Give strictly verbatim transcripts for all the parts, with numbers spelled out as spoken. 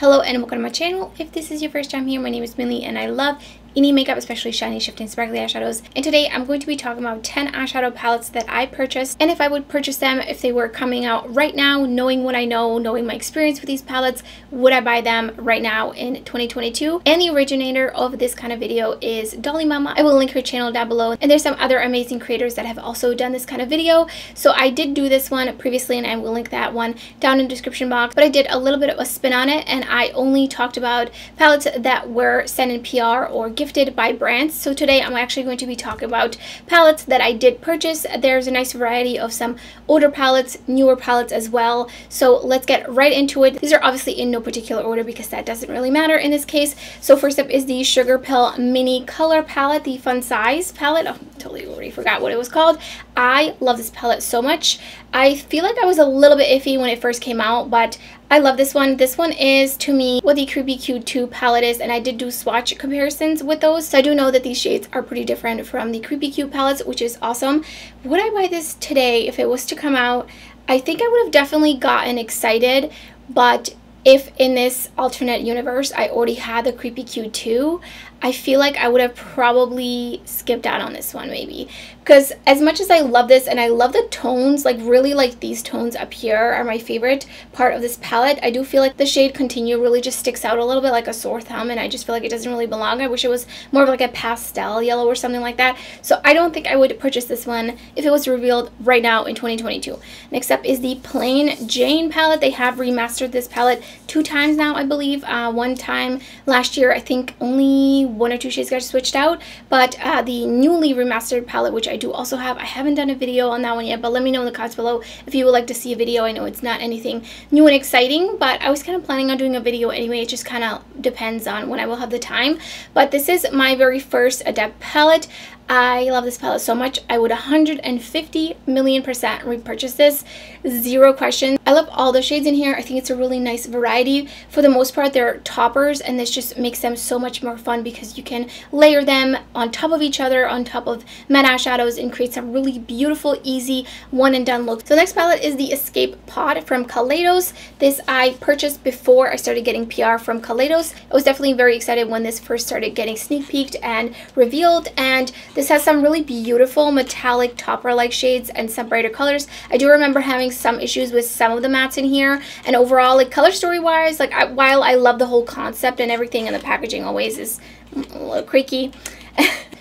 Hello and welcome to my channel. If this is your first time here, my name is Millie and I love any makeup, especially shiny, shifting, sparkly eyeshadows. And today I'm going to be talking about ten eyeshadow palettes that I purchased and if I would purchase them if they were coming out right now. Knowing what I know, knowing my experience with these palettes, would I buy them right now in twenty twenty-two? And the originator of this kind of video is Dolly Mama. I will link her channel down below, and there's some other amazing creators that have also done this kind of video. So I did do this one previously and I will link that one down in the description box, but I did a little bit of a spin on it and I only talked about palettes that were sent in P R or gifted by brands. So today I'm actually going to be talking about palettes that I did purchase. There's a nice variety of some older palettes, newer palettes as well. So let's get right into it. These are obviously in no particular order because that doesn't really matter in this case. So first up is the Sugarpill Mini Color Palette, the Fun Size Palette. Oh, I totally already forgot what it was called. I love this palette so much. I feel like I was a little bit iffy when it first came out, but I love this one. This one is, to me, what the Creepy Cute two palette is, and I did do swatch comparisons with those, so I do know that these shades are pretty different from the Creepy Cute palettes, which is awesome. Would I buy this today if it was to come out? I think I would have definitely gotten excited, but if in this alternate universe I already had the Creepy Cute two, I feel like I would have probably skipped out on this one maybe. Because as much as I love this and I love the tones, like really like these tones up here are my favorite part of this palette, I do feel like the shade Continue really just sticks out a little bit like a sore thumb and I just feel like it doesn't really belong. I wish it was more of like a pastel yellow or something like that. So I don't think I would purchase this one if it was revealed right now in twenty twenty-two. Next up is the Plain Jane palette. They have remastered this palette two times now, I believe. Uh, one time last year, I think only one or two shades got switched out, but uh, the newly remastered palette, which I I do also have. I haven't done a video on that one yet, but let me know in the comments below if you would like to see a video. I know it's not anything new and exciting, but I was kind of planning on doing a video anyway. It just kind of depends on when I will have the time. But this is my very first Adept palette. I love this palette so much. I would one hundred fifty million percent repurchase this. Zero question. I love all the shades in here. I think it's a really nice variety. For the most part, they're toppers, and this just makes them so much more fun because you can layer them on top of each other, on top of matte eyeshadows, and create some really beautiful, easy, one-and-done look. So the next palette is the Escape Pod from Kaleidos. This I purchased before I started getting P R from Kaleidos. I was definitely very excited when this first started getting sneak peeked and revealed, and this has some really beautiful metallic topper-like shades and some brighter colors. I do remember having some issues with some of the mattes in here, and overall, like color story-wise, like I, while I love the whole concept and everything, and the packaging always is a little creaky.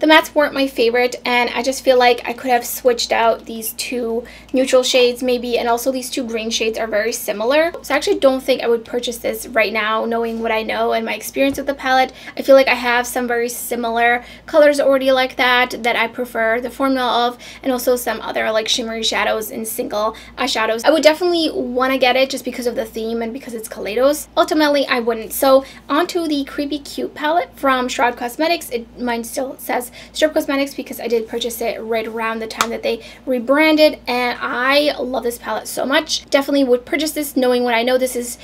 The mattes weren't my favorite, and I just feel like I could have switched out these two neutral shades maybe, and also these two green shades are very similar. So I actually don't think I would purchase this right now, knowing what I know and my experience with the palette. I feel like I have some very similar colors already like that, that I prefer the formula of, and also some other like shimmery shadows and single eyeshadows. I would definitely want to get it just because of the theme and because it's Kaleidos. Ultimately, I wouldn't. So onto the Creepy Cute palette from Shroud Cosmetics. It, mine still says Strip Cosmetics because I did purchase it right around the time that they rebranded, and I love this palette so much. Definitely would purchase this knowing what I know. This is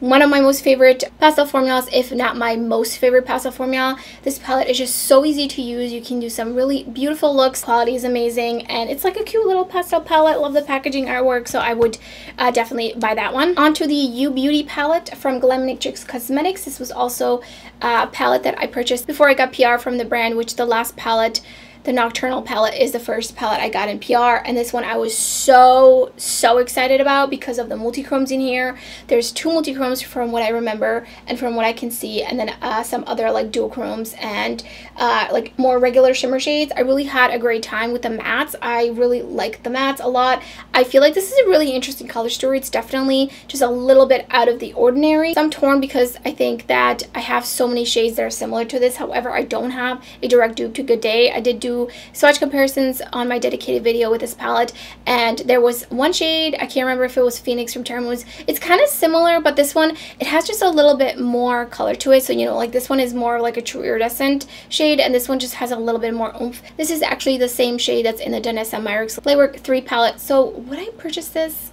one of my most favorite pastel formulas, if not my most favorite pastel formula. This palette is just so easy to use. You can do some really beautiful looks. Quality is amazing, and it's like a cute little pastel palette. Love the packaging artwork, so I would uh, definitely buy that one. Onto the U Beauty palette from Glaminatrix Cosmetics. This was also a palette that I purchased before I got P R from the brand, which the last palette, the Nocturnal palette, is the first palette I got in P R, and this one I was so, so excited about because of the multi-chromes in here. There's two multi-chromes from what I remember and from what I can see, and then uh, some other like dual chromes and uh, like more regular shimmer shades. I really had a great time with the mattes. I really like the mattes a lot. I feel like this is a really interesting color story. It's definitely just a little bit out of the ordinary. So I'm torn because I think that I have so many shades that are similar to this. However, I don't have a direct dupe to Good Day. I did do swatch comparisons on my dedicated video with this palette, and there was one shade, I can't remember if it was Phoenix from Terra Moons. It's kind of similar, but this one, it has just a little bit more color to it. So, you know, like this one is more like a true iridescent shade, and this one just has a little bit more oomph. This is actually the same shade that's in the Denessa Myricks Playwork three palette. So would I purchase this?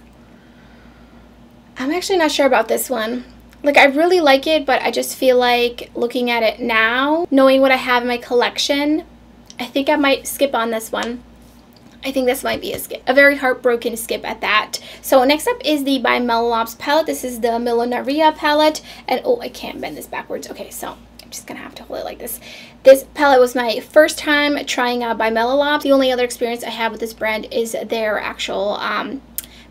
I'm actually not sure about this one. Like, I really like it, but I just feel like looking at it now, knowing what I have in my collection, I think I might skip on this one. I think this might be a skip, a very heartbroken skip at that. So next up is the Bymelolops palette. This is the Millonaria palette, and oh, I can't bend this backwards. Okay, so I'm just gonna have to hold it like this. This palette was my first time trying out Bymelolops. The only other experience I have with this brand is their actual um,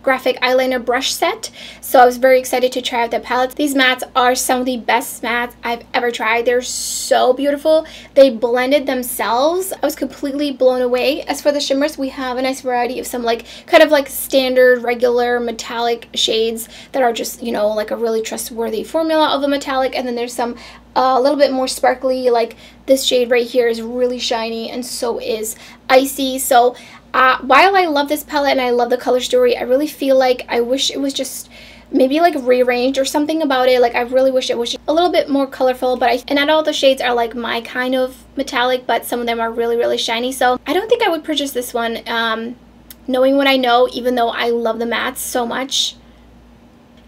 graphic eyeliner brush set, so I was very excited to try out the palette. These mattes are some of the best mattes I've ever tried. They're so beautiful. They blended themselves. I was completely blown away. As for the shimmers, we have a nice variety of some like kind of like standard regular metallic shades that are just, you know, like a really trustworthy formula of a metallic, and then there's some Uh, a little bit more sparkly, like this shade right here is really shiny, and so is Icy. So uh, while I love this palette and I love the color story, I really feel like I wish it was just maybe like rearranged or something about it. Like I really wish it was just a little bit more colorful, but I, and not all the shades are like my kind of metallic, but some of them are really, really shiny. So I don't think I would purchase this one, um, knowing what I know, even though I love the mattes so much.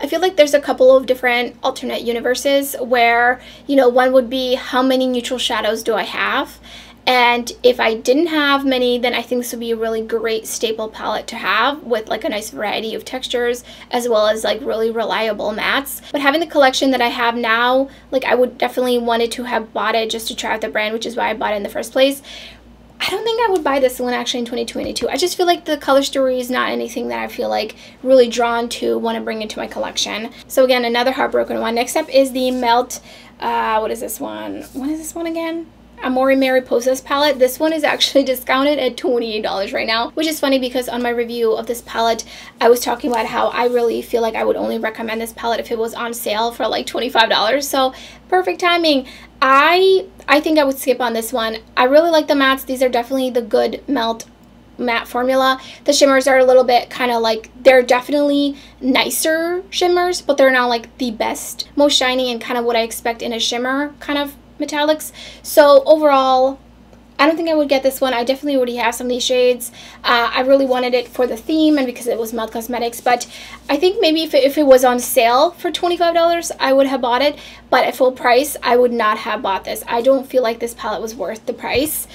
I feel like there's a couple of different alternate universes where, you know, one would be how many neutral shadows do I have? And if I didn't have many, then I think this would be a really great staple palette to have with like a nice variety of textures as well as like really reliable mattes. But having the collection that I have now, like I would definitely wanted to have bought it just to try out the brand, which is why I bought it in the first place. I don't think I would buy this one actually in twenty twenty-two. I just feel like the color story is not anything that I feel like really drawn to want to bring into my collection. So again, another heartbroken one. Next up is the Melt, uh, what is this one? What is this one again? Amor y Mariposas palette. This one is actually discounted at twenty-eight dollars right now, which is funny because on my review of this palette, I was talking about how I really feel like I would only recommend this palette if it was on sale for like twenty-five dollars. So perfect timing. I I think I would skip on this one. I really like the mattes. These are definitely the good Melt matte formula. The shimmers are a little bit kind of like, they're definitely nicer shimmers, but they're not like the best, most shiny, and kind of what I expect in a shimmer kind of metallics. So overall, I don't think I would get this one. I definitely already have some of these shades. Uh, I really wanted it for the theme and because it was Melt Cosmetics, but I think maybe if it, if it was on sale for twenty-five dollars, I would have bought it, but at full price, I would not have bought this. I don't feel like this palette was worth the price.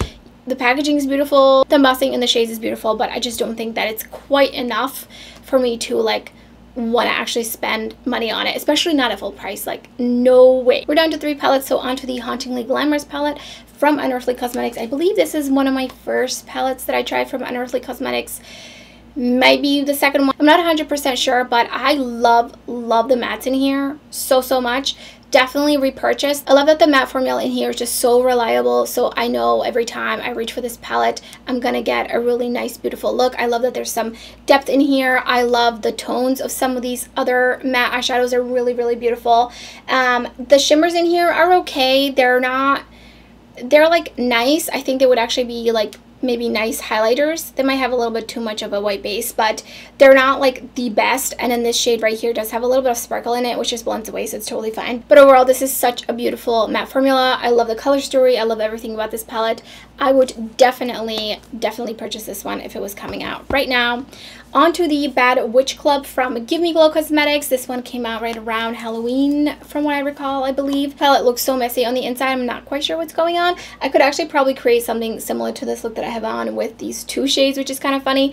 The packaging is beautiful, the embossing in the shades is beautiful, but I just don't think that it's quite enough for me to like want to actually spend money on it, especially not at full price. Like no way. We're down to three palettes, so onto the Hauntingly Glamorous palette from Unearthly Cosmetics. I believe this is one of my first palettes that I tried from Unearthly Cosmetics. Maybe the second one. I'm not one hundred percent sure, but I love, love the mattes in here so, so much. Definitely repurchase. I love that the matte formula in here is just so reliable, so I know every time I reach for this palette, I'm gonna get a really nice, beautiful look. I love that there's some depth in here. I love the tones of some of these other matte eyeshadows are really, really beautiful. Um, the shimmers in here are okay. They're not, they're like nice. I think they would actually be like maybe nice highlighters. They might have a little bit too much of a white base, but they're not like the best. And then this shade right here does have a little bit of sparkle in it, which just blends away, so it's totally fine. But overall, this is such a beautiful matte formula. I love the color story. I love everything about this palette. I would definitely, definitely purchase this one if it was coming out right now. Onto the Bad Witch Club from Give Me Glow Cosmetics. This one came out right around Halloween, from what I recall, I believe. Palette looks so messy on the inside. I'm not quite sure what's going on. I could actually probably create something similar to this look that I have on with these two shades, which is kind of funny.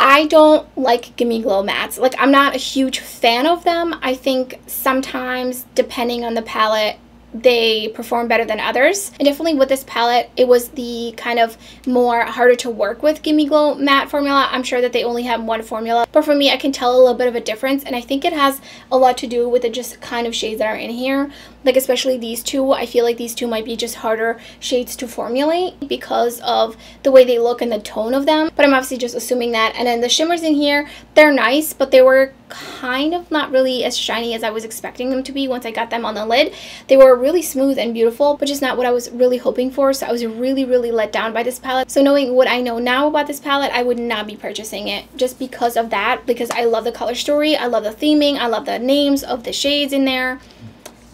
I don't like Gimme Glow mattes. Like, I'm not a huge fan of them. I think sometimes, depending on the palette, they perform better than others, and definitely with this palette it was the kind of more harder to work with Gimme Glow matte formula. I'm sure that they only have one formula, but for me I can tell a little bit of a difference, and I think it has a lot to do with the just kind of shades that are in here, like especially these two. I feel like these two might be just harder shades to formulate because of the way they look and the tone of them, but I'm obviously just assuming that. And then the shimmers in here, they're nice, but they were kind of not really as shiny as I was expecting them to be once I got them on the lid. They were really smooth and beautiful, but just not what I was really hoping for, so I was really, really let down by this palette. So knowing what I know now about this palette, I would not be purchasing it just because of that, because I love the color story, I love the theming, I love the names of the shades in there,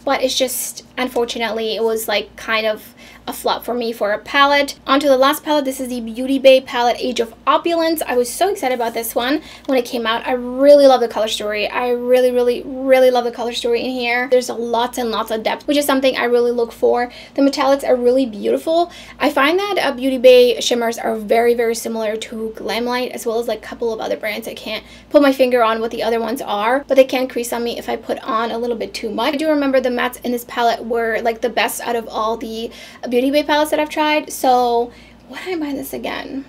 but it's just, unfortunately, it was like kind of a flop for me for a palette. Onto the last palette. This is the Beauty Bay palette, Age of Opulence. I was so excited about this one when it came out. I really love the color story. I really, really, really love the color story in here. There's lots and lots of depth, which is something I really look for. The metallics are really beautiful. I find that uh, Beauty Bay shimmers are very, very similar to Glamlite, as well as like a couple of other brands. I can't put my finger on what the other ones are, but they can crease on me if I put on a little bit too much. I do remember the mattes in this palette were like the best out of all the Beauty Bay palettes that I've tried. So why did I buy this again?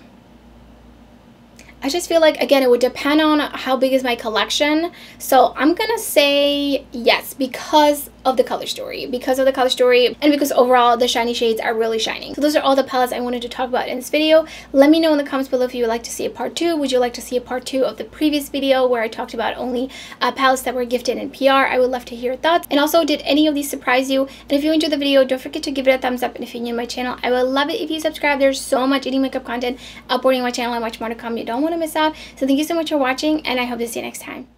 I just feel like, again, it would depend on how big is my collection. So I'm gonna say yes, because of the color story, because of the color story, and because overall the shiny shades are really shining. So those are all the palettes I wanted to talk about in this video. Let me know in the comments below if you would like to see a part two. Would you like to see a part two of the previous video where I talked about only uh, palettes that were gifted in P R? I would love to hear your thoughts. And also, did any of these surprise you? And if you enjoyed the video, don't forget to give it a thumbs up. And if you're new to my channel, I would love it if you subscribe. There's so much indie makeup content uploading my channel and much more to come. You don't want to miss out. So thank you so much for watching, and I hope to see you next time.